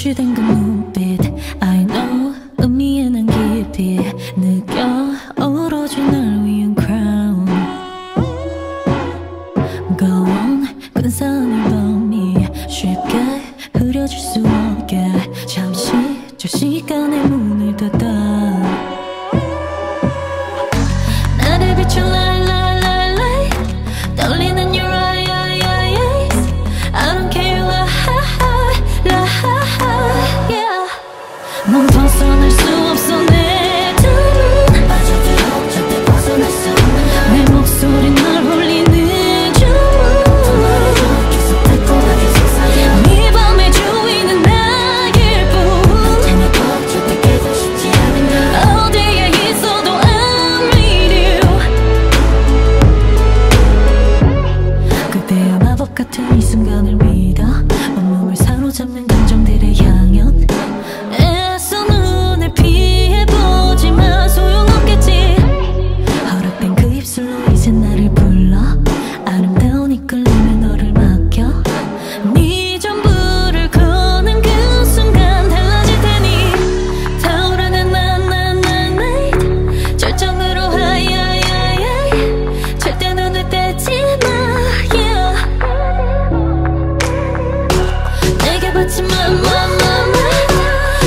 노출된 그 눈빛 I know 의미에 난 깊이 느껴 어우러진 날 위한 crown Go on 근사한 이 밤이 쉽게 흐려질 수 없게 잠시 저 시간의 문을 닫아 나를 비춰 랄 랄 랄 랄 떨리는 your eyes I don't care la ha ha la ha ha yeah 넌 벗어날 수 없어 내 다른 빠져들어 절대 벗어날 수 없어 내 목소리 날 울리는 주문 계속 달콤하게 속삭여 네 밤의 주인은 나일 뿐 제발 절대 깨고 싶지 않은 나 어디에 있어도 I'm with you 그대의 마법 같은 이 순간을 믿어 온몸을 사로잡는 감정들의 향연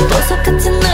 What's up, continue?